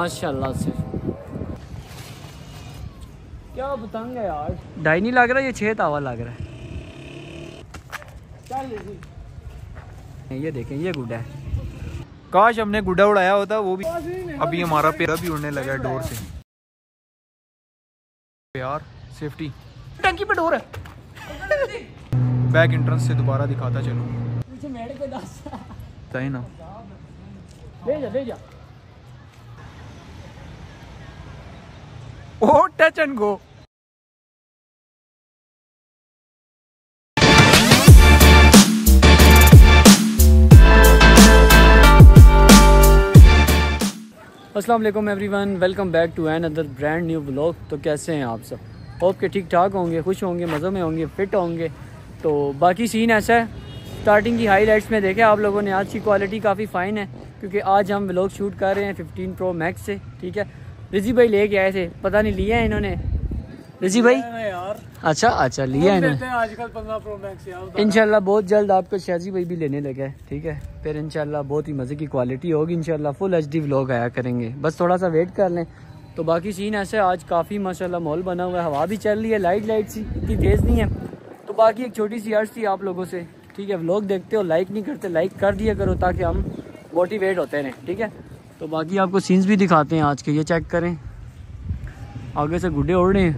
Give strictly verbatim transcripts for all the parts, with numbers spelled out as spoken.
माशाल्लाह से क्या पतंग है यार, ढाई नहीं लग रहा, ये छह तावा लग रहा है। चल ये देखें, ये गुड्डा है, काश हमने गुड्डा उड़ाया होता। वो भी अभी हमारा पेड़ा भी उड़ने लगा है डोर से यार, सेफ्टी टंकी पे डोर है। बैक एंट्रेंस से दोबारा दिखाता चलूं ना, भेजा भेजा ओ टच एंड गो। अस्सलाम वालेकुम everyone, welcome back to another brand new blog. तो कैसे हैं आप सब? होप के ठीक ठाक होंगे, खुश होंगे, मज़े में होंगे, फिट होंगे। तो बाकी सीन ऐसा है, स्टार्टिंग की हाईलाइट्स में देखे आप लोगों ने, आज की क्वालिटी काफ़ी फ़ाइन है क्योंकि आज हम ब्लॉग शूट कर रहे हैं फिफ्टीन प्रो मैक्स से। ठीक है, रिजी भाई लेके आए थे, पता नहीं लिया है इन्होंने रिजी भाई यार। अच्छा अच्छा, लिया है इन्होंने आजकल पंद्रह प्रो मैक्स यार। इंशाल्लाह बहुत जल्द आपको शाजी भाई भी लेने लगा है। ठीक है, फिर इंशाल्लाह बहुत ही मज़े की क्वालिटी होगी, इंशाल्लाह फुल एचडी व्लॉग आया करेंगे, बस थोड़ा सा वेट कर लें। तो बाकी सीन ऐसे, आज काफ़ी माशाल्लाह माहौल बना हुआ है, हवा भी चल रही है, लाइट लाइट सी इतनी तेज़ नहीं है। तो बाकी एक छोटी सी अर्ज थी आप लोगों से, ठीक है, व्लॉग देखते हो लाइक नहीं करते, लाइक कर दिया करो ताकि हम मोटिवेट होते रहें। ठीक है, तो बाकी आपको सीन्स भी दिखाते हैं आज के, ये चेक करें आगे से गुड्डे उड़ रहे हैं,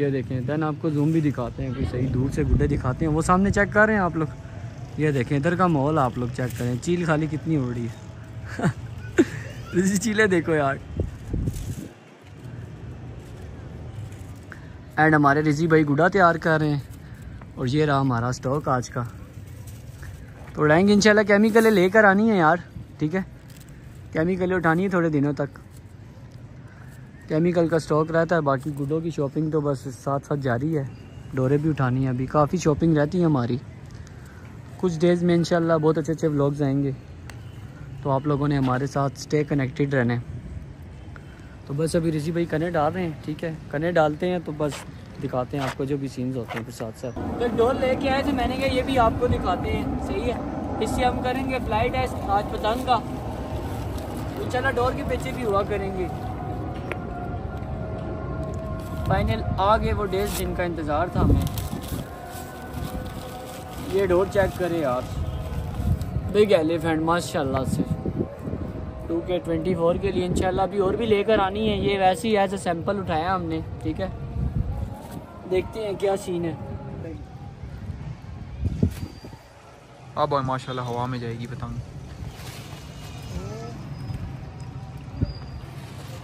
ये देखें। दैन आपको जूम भी दिखाते हैं, कोई सही दूर से गुड्डे दिखाते हैं, वो सामने चेक कर रहे हैं आप लोग। ये देखें इधर का माहौल आप लोग चेक करें, चील खाली कितनी उड़ रही है। रिजी चीलें देखो यार। एंड हमारे रिजी भाई गुड्डा तैयार कर रहे हैं, और ये रहा हमारा स्टॉक आज का। तो उड़ाएंगे इंशाल्लाह, केमिकलें लेकर आनी है यार। ठीक है, केमिकल उठानी है थोड़े दिनों तक, केमिकल का स्टॉक रहता है। बाकी गुडों की शॉपिंग तो बस साथ साथ जारी है, डोरे भी उठानी है, अभी काफ़ी शॉपिंग रहती है हमारी। कुछ डेज़ में इंशाल्लाह बहुत अच्छे अच्छे व्लॉग्स आएंगे, तो आप लोगों ने हमारे साथ स्टे कनेक्टेड रहने। तो बस अभी रिजी भाई कने डाल रहे हैं, ठीक है, कने डालते हैं तो बस दिखाते हैं आपको जो भी सीन्स होते हैं। फिर साथ साथ एक डोर लेके आए थे, मैंने कहा ये भी आपको दिखाते हैं। सही है, इससे हम करेंगे फ्लाई टेस्ट आज पतंग का, इंशाल्लाह डोर के पीछे भी हुआ करेंगे। फाइनल आ गए वो डेज जिनका इंतज़ार था हमें। ये डोर चेक करें यार, बिग एलिफेंट माशाल्लाह से। टू के ट्वेंटी फोर के लिए इंशाल्लाह अभी और भी लेकर आनी है, ये वैसे ही एज ए सैम्पल उठाया हमने। ठीक है, देखते हैं क्या सीन है। अब माशाल्लाह हवा में जाएगी पतंग।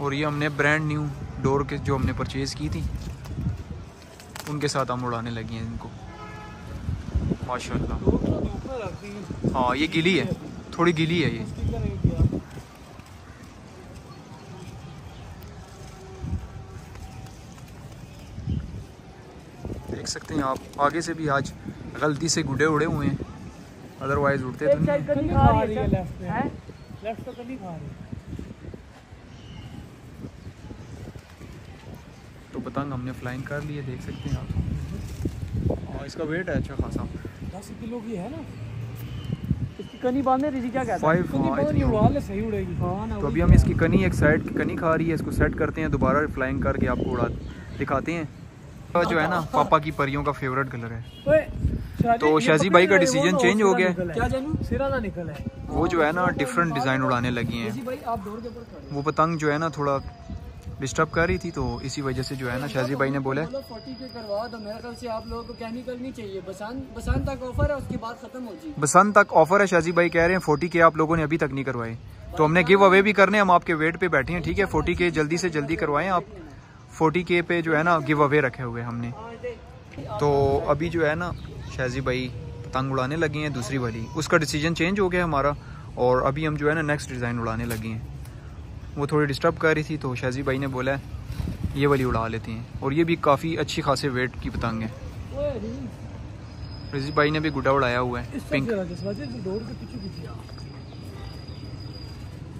और ये हमने ब्रांड न्यू डोर के जो हमने परचेज़ की थी उनके साथ हम उड़ाने लगी हैं इनको माशाल्लाह। हाँ ये गीली है, थोड़ी गीली है ये। देख सकते हैं आप, आगे से भी आज गलती से गुड्डे उड़े हुए हैं, अदरवाइज उठते तो नहीं। खा रही है लेफ्ट है, लेफ्ट तो नहीं खा रही। तो पतंग हमने फ्लाइंग कर ली है, देख सकते हैं आप। और इसका वेट है अच्छा खासा, दस किलो की है ना। इसकी कनी बांधे रिजी क्या कहते हैं, कनी बांध ले सही उड़ेगी। हां ना, तो अभी हम इसकी कनी एक साइड की कनी खा रही है, इसको सेट करते हैं, दोबारा फ्लाइंग करके आपको उड़ा दिखाते हैं। तो जो है ना पापा की परियों का फेवरेट कलर है, तो शाजी भाई का डिसीजन चेंज हो गया है। क्या जानू सिरा ना निकला है, वो जो है ना डिफरेंट डिज़ाइन उड़ाने लगी हैं। वो पतंग जो है ना थोड़ा डिस्टर्ब कर रही थी, तो इसी वजह से जो है ना शाजी भाई ने बोला बसंत तक ऑफर है। शाजी भाई कह रहे हैं फोर्टी के आप लोगों ने अभी तक नहीं करवाए, तो हमने गिव अवे भी करने, हम आपके वेट पे बैठे हैं। ठीक है, फोर्टी के जल्दी से जल्दी करवाएं आप, फोर्टी के पे जो है ना गिव अवे रखे हुए हमने। तो अभी जो है ना शाजी भाई पतंग उड़ाने लगी हैं दूसरी वाली, उसका डिसीजन चेंज हो गया हमारा, और अभी हम जो है ना नेक्स्ट डिज़ाइन उड़ाने लगी हैं। वो थोड़ी डिस्टर्ब कर रही थी, तो शाजी भाई ने बोला ये वाली उड़ा लेती हैं, और ये भी काफ़ी अच्छी खासे वेट की पतंग है। रिजी भाई ने भी गुड्डा उड़ाया हुआ है पिंक,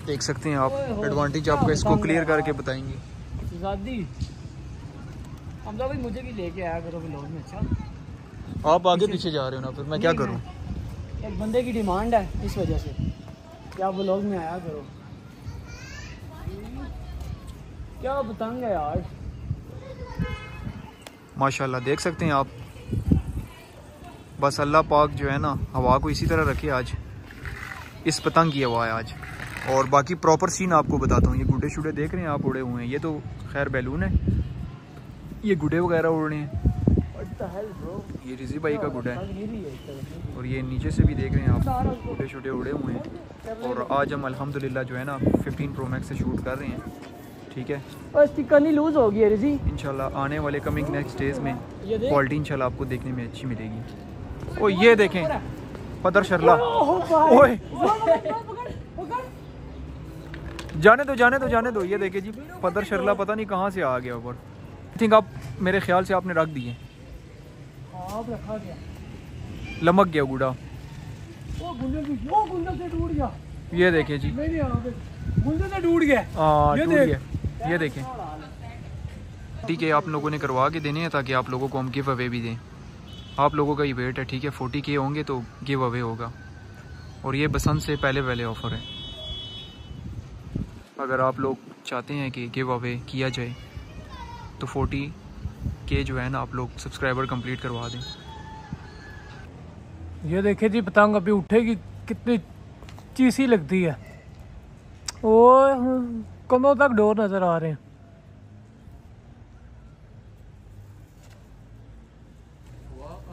देख सकते हैं आप। एडवांटेज आपको इसको क्लियर करके बताएंगे। भाई मुझे भी लेके आया करो व्लॉग में। अच्छा आप आगे पीछे जा रहे हो ना, फिर मैं क्या करूं? एक बंदे की डिमांड है, इस वजह से क्या व्लॉग में आया करो। क्या पतंग है यार, माशाल्लाह देख सकते हैं आप। बस अल्लाह पाक जो है ना हवा को इसी तरह रखे, आज इस पतंग की हवा है आज। और बाकी प्रॉपर सीन आपको बताता हूँ। ये गुड्डे शुडे देख रहे हैं आप उड़े हुए हैं, ये तो खैर बैलून है, ये गुड्डे वगैरह उड़ रहे हैं। ये रिजी भाई का गुड्डा है और ये नीचे से भी देख रहे हैं आप, गुड्डे शुडे उड़े हुए हैं। और आज हम अल्हम्दुलिल्लाह जो है ना फिफ्टीन प्रो मैक्स से शूट कर रहे हैं, ठीक है। बस लूज होगी है रिजी, इंशाल्लाह आने वाले कमिंग नेक्स्ट डेज में क्वालिटी इंशाल्लाह आपको देखने में अच्छी मिलेगी। ओ ये देखें पदर शर्ला, ओए जाने दो जाने दो जाने दो। ये देखें जी पदर शर्ला पता नहीं कहाँ से आ गया ऊपर। आई थिंक आप मेरे ख्याल से आपने रख दिए, लमक गया गुड़ा। ये देखें जी से टूट गया, हाँ टूट गया। ये देखें, ठीक है आप लोगों ने करवा के देने हैं ताकि आप लोगों को हम गिव अवे भी दें। आप लोगों का ये वेट है, ठीक है फोर्टी के होंगे तो गिव अवे होगा। और ये बसंत से पहले पहले ऑफ़र है, अगर आप लोग चाहते हैं कि गिव अवे किया जाए तो फोर्टी के जो है ना आप लोग सब्सक्राइबर कंप्लीट करवा दें। ये देखे जी पतंग अभी उठेगी, कितनी चीसी लगती है, और कमों तक डोर नजर आ रहे हैं।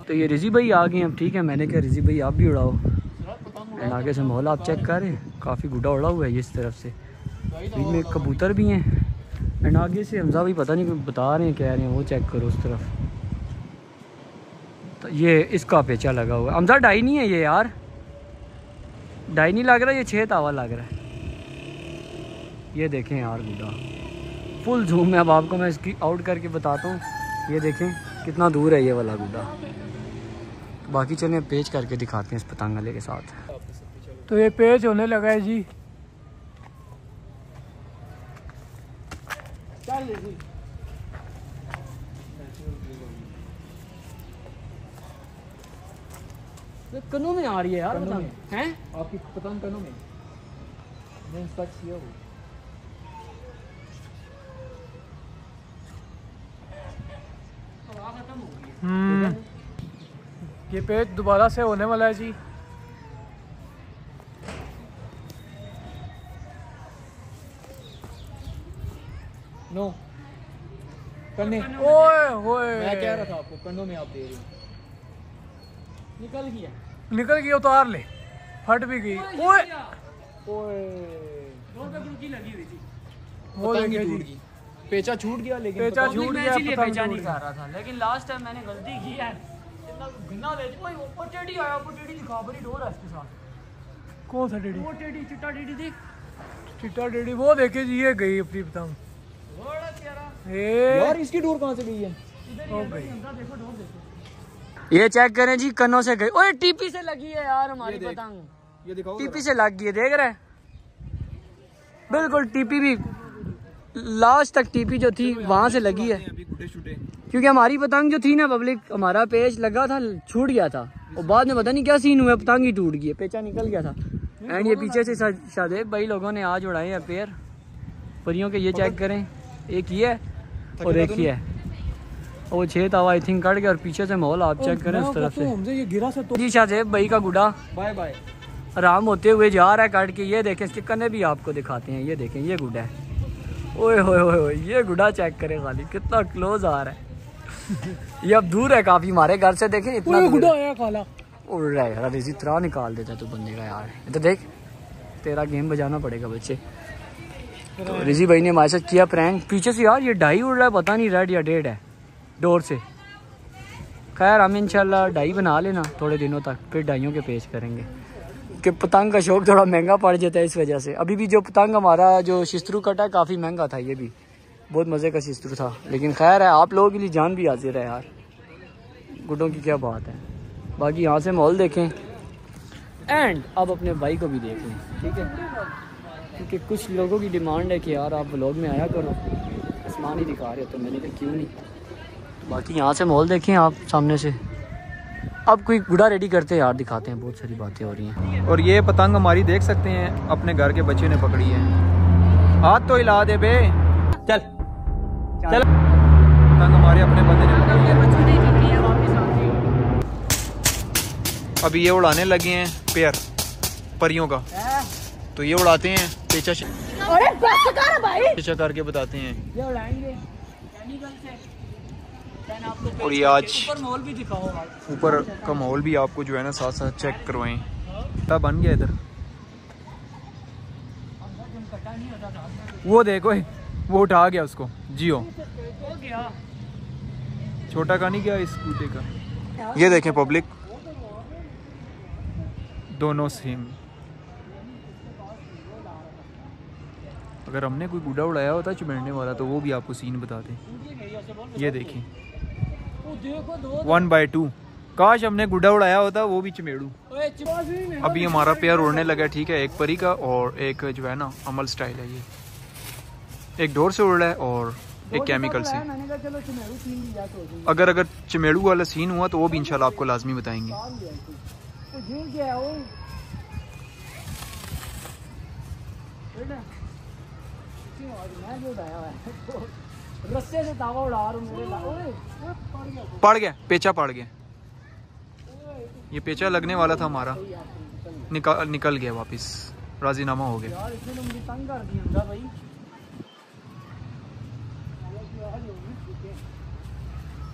तो ये रिजी भाई आ गए अब, ठीक है। मैंने कहा रिजी भाई आप भी उड़ाओ, एंड आगे से माहौल आप चेक कर रहे हैं, काफ़ी गुड्डा उड़ा हुआ है इस तरफ से, बीच में कबूतर भी हैं। एंड आगे से हमजा भी पता नहीं बता रहे हैं कह रहे हैं वो चेक करो उस तरफ, तो ये इसका पेचा लगा हुआ है। हमजा डाई नहीं है ये यार, डाई नहीं लग रहा, ये छः तावा लग रहा है। ये देखें यार गुड्डा फुल झूम में, अब आपको मैं इसकी आउट करके बताता हूँ। ये देखें कितना दूर है ये वाला गुड्डा, बाकी चलें पेच करके दिखाते हैं इस पतंगले के साथ। तो ये पेच होने लगा है जी, कनों में आ रही है यार पतंग, हैं आपकी पतंग कनों में नहीं सकती हो। हम्म ये पेच दोबारा से होने वाला है जी। नो कन्ने, ओए होए मैं कह रहा था आपको कन्नों में आप दे रहे हो। निकल गया निकल गया, उतार ले, फट भी गई। ओए ओए दो तक रुकी लगी हुई थी, वो लगी टूट गई, पेचा छूट गया, लेकिन पेचा छूट गया पेचा नहीं कर रहा था। लेकिन लास्ट टाइम मैंने गलती की है, इतना घिना ले कोई ऊपर टेढ़ी आया, ऊपर टेढ़ी दिखा बड़ी डोर है इसके साथ। कौन सा टेढ़ी? वो टेढ़ी चिट्टा टेढ़ी देख, चिट्टा टेढ़ी वो देखे जी ये गई अपनी पतंग, बड़ा प्यारा। ए यार इसकी डोर कहां से गई है? इधर ये देखो डोर देखो, ये चेक करें जी कन्नों से गई। ओए टीपी से लगी है यार हमारी पतंग, ये दिखाओ टीपी से लग गई है, देख रहे हैं बिल्कुल टीपी भी लास्ट तक टीपी जो थी वहाँ से लगी है, क्योंकि हमारी पतंग जो थी ना पब्लिक, हमारा पेच लगा था छूट गया था और बाद में पता नहीं क्या सीन हुआ पतंग ही टूट गई, पेचा निकल गया था। एंड ये पीछे से शादेब भाई लोगों ने आज उड़ाए हैं पेयर परियों के, ये चेक करें एक ये और एक ये, वो छह तावा आई थिंक कट गया। और पीछे से माहौल आप चेक करें उस तरफ से, गिरा जी शादेब भाई का गुडा बाय बाय आराम होते हुए जा रहा है काट के। ये देखें स्टिकर ने भी आपको दिखाते हैं, ये देखें ये गुडा है, ओए होए होए ये गुडा चेक करें खाली कितना क्लोज आ रहा है। ये अब दूर है काफी हमारे घर से, देखें इतना गुडा आया काला उड़ रहा है यार, इसी तरह निकाल देता है तो बंदे का यार। तो देख तेरा गेम बजाना पड़ेगा बच्चे। तो रिजी भाई ने हमारे साथ किया प्रैंक, पीछे से यार ये डाई उड़ रहा है, पता नहीं रेड या डेड है डोर से। खैर हम इंशाल्लाह डाई बना लेना थोड़े दिनों तक, फिर डाइयों के पेश करेंगे कि पतंग का शौक थोड़ा महंगा पड़ जाता है इस वजह से। अभी भी जो पतंग हमारा जो शिस्तरू कटा है काफ़ी महंगा था, ये भी बहुत मज़े का शिस्तरू था, लेकिन खैर है आप लोगों के लिए जान भी हाजिर है यार, गुडों की क्या बात है। बाकी यहाँ से माहौल देखें एंड अब अपने भाई को भी देख लें, ठीक है, क्योंकि कुछ लोगों की डिमांड है कि यार आप ब्लॉग में आया करो, आसमान ही दिखा रहे हो, तो मैंने कहा क्यों नहीं। तो बाकी यहाँ से माहौल देखें आप सामने से, अब कोई गुड़ा रेडी करते हैं यार, दिखाते हैं, बहुत सारी बातें हो रही हैं। और ये पतंग हमारी देख सकते हैं अपने घर के बच्चे ने पकड़ी है, हाथ तो हिला दे बे, चल चलो हमारे अपने बंदे ने अभी ये उड़ाने लगे हैं पेयर परियों का, तो ये उड़ाते हैं पेचा भाई। पेचा करके बताते हैं ये उड़ाएंगे से। और ये आज ऊपर का माहौल भी आपको जो है ना साथ साथ चेक करवाएं। तब बन गया इधर, वो देखो वो उठा गया उसको जियो हो गया, छोटा का नहीं गया इस कूदे का। ये देखें पब्लिक दोनों सेम। अगर हमने कोई बूढ़ा उड़ाया होता चुमेड़ने वाला तो वो भी आपको सीन बताते। ये देखें वन बाई टू, काश हमने गुड्डा उड़ाया होता वो भी चमेड़ू। अभी हमारा पेयर उड़ने लगा, ठीक है, एक परी का और एक जो है ना अमल स्टाइल है। ये एक डोर से उड़ रहा है और एक केमिकल से। अगर अगर चमेड़ू वाला सीन हुआ तो वो भी इंशाल्लाह आपको लाजमी बताएंगे। पड़ गया पेचा, पड़ गया। ये पेचा लगने वाला था हमारा, निकल निकल गया वापस, राजीनामा हो गया।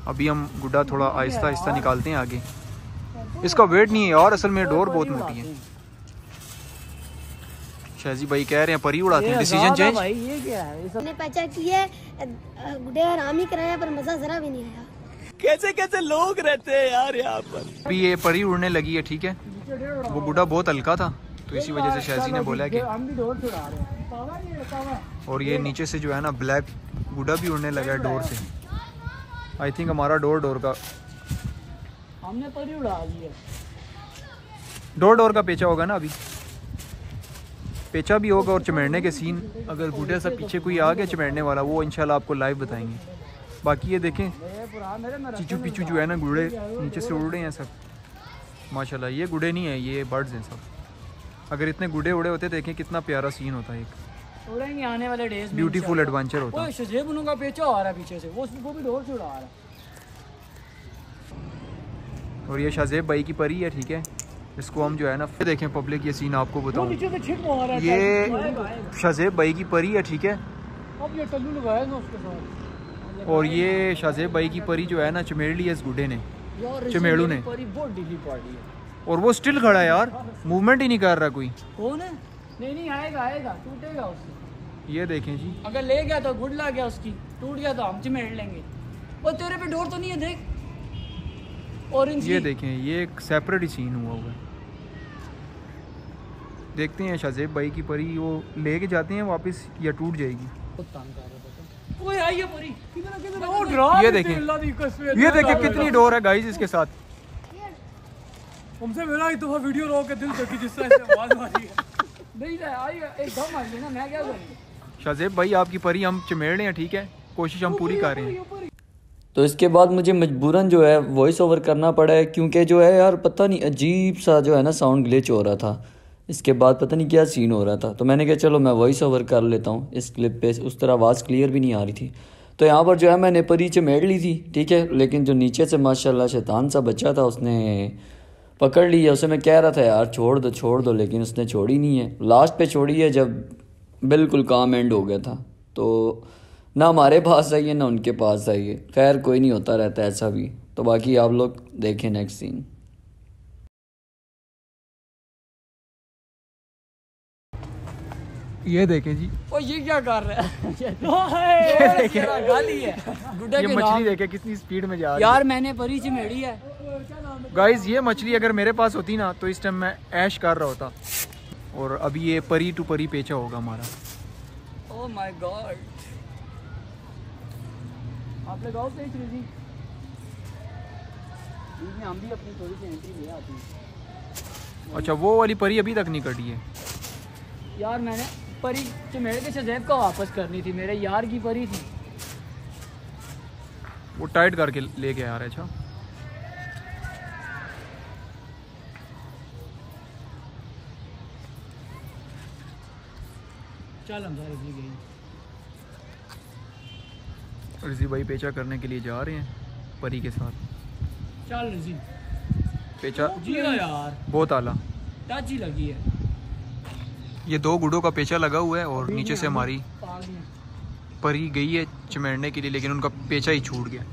अभी हम गुड्डा थोड़ा आहिस्ता आहिस्ता निकालते हैं आगे। इसका वेट नहीं है यार, असल में डोर बहुत मोटी है। शाहजी भाई कह रहे हैं परी उड़ाते हैं, डिसीजन चेंज। ये क्या है, हमने पता किया गुड्डे आराम ही कराया पर मजा जरा भी नहीं आया। कैसे कैसे लोग रहते हैं यार यहाँ पर। अभी ये परी उड़ने लगी है, ठीक है, वो गुड्डा बहुत हल्का था तो इसी वजह से शाहजी ने बोला कि हम भी डोर से उड़ा रहे हैं। और ये नीचे से जो है ना ब्लैक गुड्डा भी उड़ने लगा है डोर से। आई थिंक हमारा डोर डोर का हमने परी उड़ा लिया, डोर डोर का पेचा होगा ना। अभी पेचा भी होगा और चमेड़ने के सीन। अगर गुड्डे से पीछे कोई आ गया चमेड़ने वाला वो इंशाल्लाह आपको लाइव बताएंगे। बाकी ये देखें चिचू पिचू जो है ना गुड्डे नीचे से उड़ रहे हैं सब माशाल्लाह। ये गुड्डे नहीं है, ये बर्ड्स हैं सब। अगर इतने गुड्डे उड़े होते देखें कितना प्यारा सीन होता है, एक उड़ेंगे आने वाले डेज में ब्यूटीफुल एडवेंचर होता है। शुजेब उनका पेचा आ रहा है पीछे से, वो उसको भी डोर से उड़ा रहा है। और ये शाहजेब भाई की परी है, ठीक है, इसको हम जो है ना फिर देखें पब्लिक। ये सीन आपको बताऊं, ये शाहजेब भाई की परी है, ठीक है, अब ये टल्लू लगाया ना उसके साथ। और ये शाहजेब भाई की परी जो है ना चमेड़ ली है इस गुड्डे ने, चमेड़ू ने, और वो स्टिल खड़ा है यार, मूवमेंट ही नहीं कर रहा कोई। कौन है? नहीं नहीं आएगा आएगा, टूटेगा उससे। ये देखें जी, अगर ले गया तो गुड लग गया, उसकी टूट गया तो हम चिमेड़ लेंगे। और तेरे पे डोर तो नहीं है, देख ऑरेंज। ये देखें ये एक सेपरेट ही सीन हुआ होगा। देखते हैं शाहजेब भाई की परी वो लेके जाते हैं वापस या टूट जाएगी। ओए आई ये परी किधर किधर, वो ड्रॉप। ये देखें ये देखें कितनी डोर है गाइस इसके साथ। हमसे मिला एक दफा वीडियो रोक के दिल तोकी जिस तरह से आवाज आ रही है। शाहजेब भाई आपकी परी हम चमेड़ रहे हैं, ठीक है, कोशिश हम पूरी कर रहे हैं। तो इसके बाद मुझे मजबूरन जो है वॉइस ओवर करना पड़ा है, क्योंकि जो है यार पता नहीं अजीब सा जो है ना साउंड ग्लिच हो रहा था। इसके बाद पता नहीं क्या सीन हो रहा था, तो मैंने कहा चलो मैं वॉइस ओवर कर लेता हूँ इस क्लिप पे। उस तरह आवाज़ क्लियर भी नहीं आ रही थी। तो यहाँ पर जो है मैंने परी चमेड़ ली थी, ठीक है, लेकिन जो नीचे से माशाल्लाह शैतान सा बच्चा था उसने पकड़ लिया। उसे मैं कह रहा था यार छोड़ दो छोड़ दो, लेकिन उसने छोड़ी नहीं है। लास्ट पे छोड़ी है जब बिल्कुल काम एंड हो गया था। तो ना हमारे पास आई है ना उनके पास आई है। खैर कोई नहीं, होता रहता है ऐसा भी। तो बाकी आप लोग देखें नेक्स्ट सीन। ये देखें जी, ओ ये क्या कर रहा है, ये गाली है गुड्डे के। ये मछली देखें कितनी स्पीड में जा रही है यार। मैंने परी चमेड़ी है गाइस। ये मछली अगर मेरे पास होती ना तो इस टाइम मैं ऐश कर रहा होता। और अभी ये परी टू परी पेचा होगा हमारा। ओह माय गॉड, आप लगाओ सही क्रेजी। इसमें हम भी अपनी थोड़ी सी एंट्री ले आते हैं। अच्छा वो वाली परी अभी तक नहीं कटी है यार। मैंने परी चमेड़ के शजेब का वापस करनी थी, मेरे यार की परी थी। वो टाइट करके ले गया यार। अच्छा चल हम सारे गए। रज़ी भाई पेचा करने के लिए जा रहे हैं परी के साथ। चल रज़ी पेचा यार बहुत आला ताजी लगी है। ये दो गुडों का पेचा लगा हुआ है और नीचे से हमारी परी गई है चिमड़ने के लिए, लेकिन उनका पेचा ही छूट गया।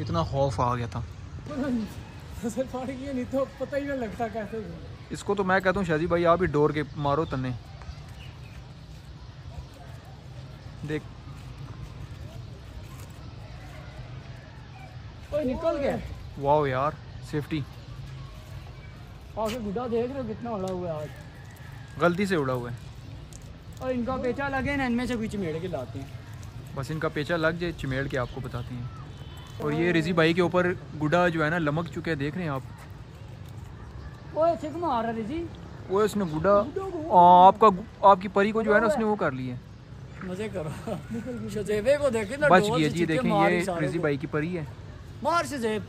इतना खौफ आ गया था नहीं तो पता ही नहीं लगता कैसे। इसको तो मैं कहता हूँ शादी भाई आप ही डोर के मारो तने। देख निकल गया। वाओ यार सेफ्टी। गुड्डा देख रहे हो कितना उड़ा हुआ है आज, गलती से उड़ा हुआ है। और इनका पेचा लगे ना, इनमें से कोई चिमेड़ के लाते हैं। बस इनका पेचा लग जाए चिमेड़ के आपको बताते हैं। और ये रिजी भाई के ऊपर गुड्डा जो है ना लमक चुका है, देख रहे हैं आप। ओए ठीक मार रहा रिजी। ओए उसने गुड्डा आपका आपकी परी को जो है ना उसने वो कर लिया। मजे करो शजेबे को देखे ना, बच गई जी। देखें ये रिजी भाई की परी है। मार शजेब।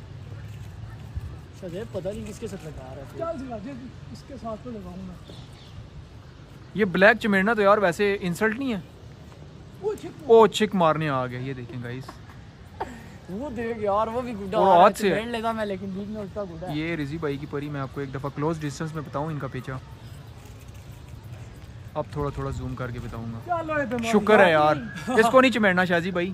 शजेब पता नहीं किसके साथ लगा रहा है। चल इसके साथ तो लगाऊंगा। ये ब्लैक चिमेड़ना तो यार वैसे इंसल्ट नहीं है। वो छिक ओ छिक मारने आ गया। ये देखें गाइस वो देख यार वो भी गुड्डा हाथ से चिमेड़ लेता मैं, लेकिन बीच में उसका गुड्डा। ये रिजी भाई की परी मैं आपको एक दफ़ा क्लोज डिस्टेंस में बताऊं इनका पीछा। अब थोड़ा थोड़ा जूम करके बताऊंगा। शुक्र है यार इसको नहीं चिमेड़ना शाजी भाई,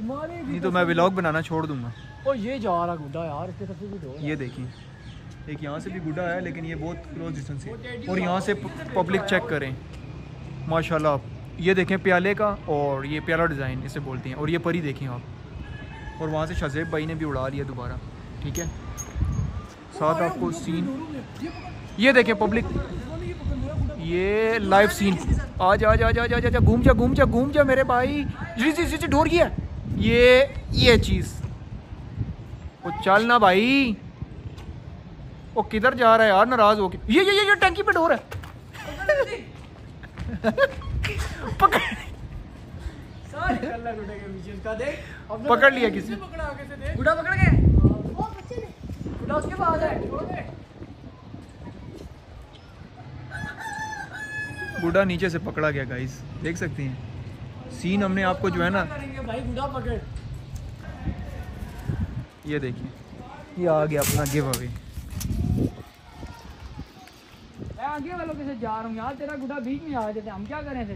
नहीं तो मैं व्लॉग बनाना छोड़ दूंगा। और ये जा रहा गुड्डा यार इसके सबसे भी दो। ये देखिए एक यहाँ से भी गुड्डा है, लेकिन ये बहुत क्लोज डिस्टेंस है। और यहाँ से पब्लिक चेक करें माशाल्लाह। ये देखें प्याले का, और ये प्याला डिज़ाइन इसे बोलते हैं। और ये परी देखें आप। और वहाँ से शजेब भाई ने भी उड़ा लिया दोबारा। ठीक है साथ आपको सीन ये देखें पब्लिक। ये लाइव सीन। आज आज आज आज आज घूम जा घूम जा घूम जा मेरे भाई। जी ढोर गया ये ये चीज़। वो चल ना भाई वो किधर जा रहा है यार नाराज होके। ये ये ये ये टंकी पे डोर है पकड़ पकड़ लिया किसी। गुड्डा पकड़ गए गुड्डा उसके पास है। गुड्डा नीचे से पकड़ा गया गाइस, देख सकते हैं सीन। हमने आपको जो है ना भाई ये देखिए ये आ गया अपना गिव अवे। मैं आगे वालों के साथ जा रहा हूं यार, तेरा गुड्डा बीच में आ जाते हम क्या करें थे?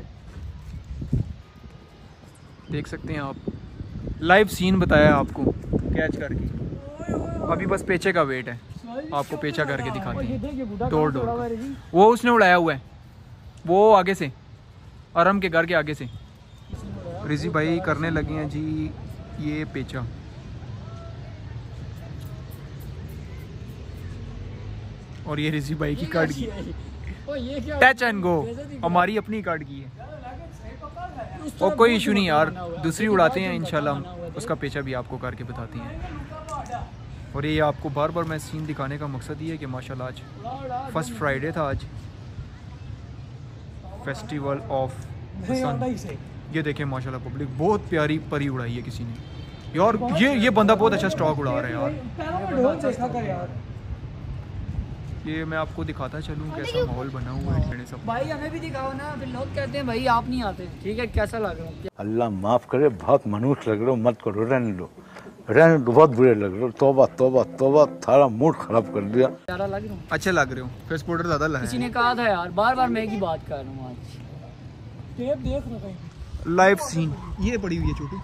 देख सकते हैं आप लाइव सीन बताया आपको कैच करके। अभी बस पेचे का वेट है, आपको पेचा करके दिखाते हैं। तोड़ दो वो उसने उड़ाया हुआ है वो आगे से आराम के घर के आगे से। रिजी भाई करने लगे हैं जी ये पेचा। और ये रिजी भाई की कट की टच एंड गो, हमारी अपनी कट की है। और कोई इशू नहीं यार, दूसरी उड़ाते हैं इंशाल्लाह, उसका पेचा भी आपको करके बताते हैं। और ये आपको बार बार मैं सीन दिखाने का मकसद ये है कि माशाल्लाह आज फर्स्ट फ्राइडे था, आज फेस्टिवल ऑफ सन। ये देखें माशाल्लाह पब्लिक बहुत प्यारी परी उड़ाई है किसी ने यार। ये ये बंदा बहुत अच्छा स्टॉक उड़ा रहा है यार। ये मैं आपको दिखाता चलूँ कैसा माहौल बना हुआ है। भाई हमें भी दिखाओ ना, फिर लोग कहते हैं भाई आप नहीं आते। ठीक है कैसा लग रहा हूँ? अल्लाह माफ़ करे बहुत मनहूस लग रहे हो, मत करो रहने लो रहने लो, बहुत बुरे लग रहे हो। तोबा तोबा तोबा थारा मूड खराब कर दिया। प्यारा लग रहा हूँ, अच्छे लग रहे हो, फेस पाउडर ज़्यादा लग रहा है। किसी ने कहा था यार, बार बार मैं की बात कर रहा हूँ आज। टेप देख रहा हूँ लाइव सीन ये पड़ी हुई है छोटू।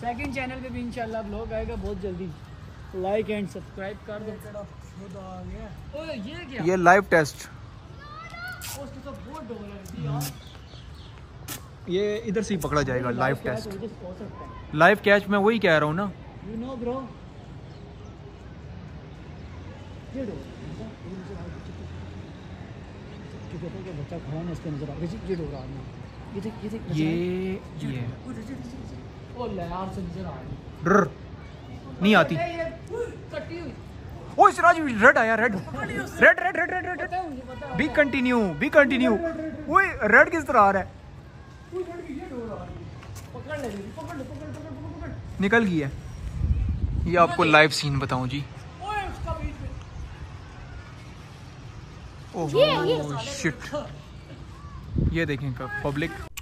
सेकंड चैनल पे भी इंशाल्लाह ब्लॉग आएगा बहुत जल्दी। लाइक एंड सब्सक्राइब कर दो। ओए ये क्या? ये लाइव टेस्ट। उसके तो बहुत डॉलर यार। ये इधर से ही पकड़ा जाएगा लाइव टेस्ट। लाइव कैच मैं वही कह रहा हूँ ना। You know bro. बच्चा खड़ा है उसके नजर आ रहा है। ये देख, ये देख, ये ये ओ यार संजर आ नहीं आती। ओ सिराज रेड आया, red red red red red red be continue be continue. ओए रेड किस तरह आ रहा है? पकड़ ले पकड़ पकड़ पकड़ निकल गई है। ये आपको लाइव सीन बताऊं जी। ओए उसका बीच में ओ शिट। ये देखें पब्लिक